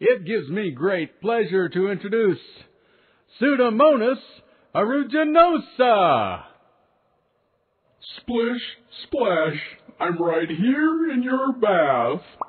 It gives me great pleasure to introduce Pseudomonas aeruginosa. Splish, splash, I'm right here in your bath.